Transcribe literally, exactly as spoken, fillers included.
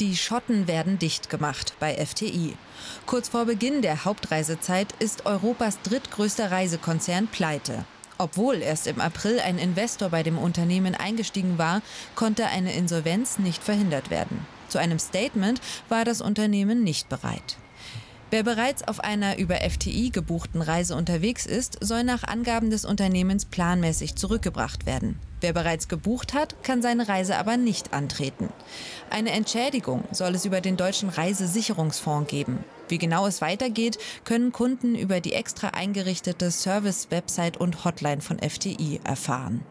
Die Schotten werden dicht gemacht bei F T I. Kurz vor Beginn der Hauptreisezeit ist Europas drittgrößter Reisekonzern pleite. Obwohl erst im April ein Investor bei dem Unternehmen eingestiegen war, konnte eine Insolvenz nicht verhindert werden. Zu einem Statement war das Unternehmen nicht bereit. Wer bereits auf einer über F T I gebuchten Reise unterwegs ist, soll nach Angaben des Unternehmens planmäßig zurückgebracht werden. Wer bereits gebucht hat, kann seine Reise aber nicht antreten. Eine Entschädigung soll es über den deutschen Reisesicherungsfonds geben. Wie genau es weitergeht, können Kunden über die extra eingerichtete Service-Website und Hotline von F T I erfahren.